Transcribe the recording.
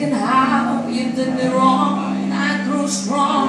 Thinking how you did me wrong, I grew strong.